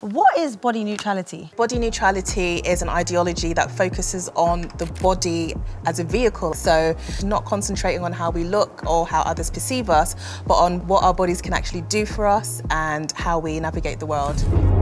What is body neutrality? Body neutrality is an ideology that focuses on the body as a vehicle. So not concentrating on how we look or how others perceive us, but on what our bodies can actually do for us and how we navigate the world.